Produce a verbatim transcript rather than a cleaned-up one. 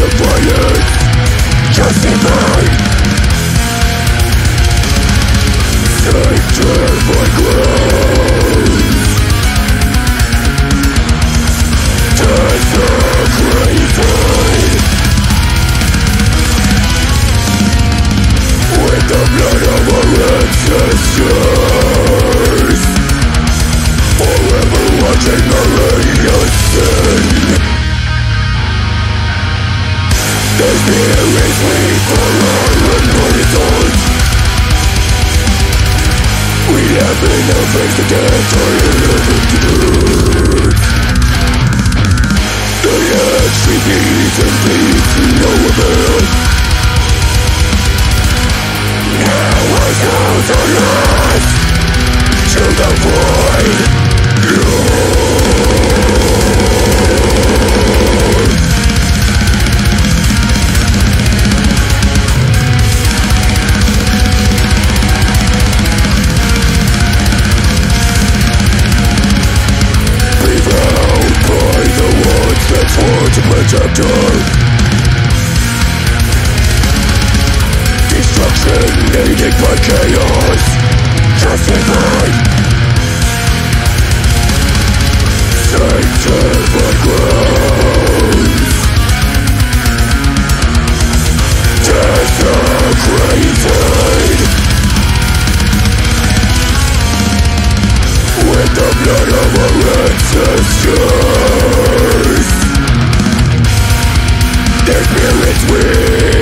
the violence justified. Save my groans. Turn the grave with the blood of our ancestors, forever watching our innocence. The fear is weak for our unhorizons. We have been afraid to death, or eleven years. The edge repeats and bleeds to no avail. Now our souls are lost to the void. Lord. Forge my chapter. Destruction aided by chaos, justified. Sanctioned by groans. Desecrated with the blood of our ancestors. Spirit's will.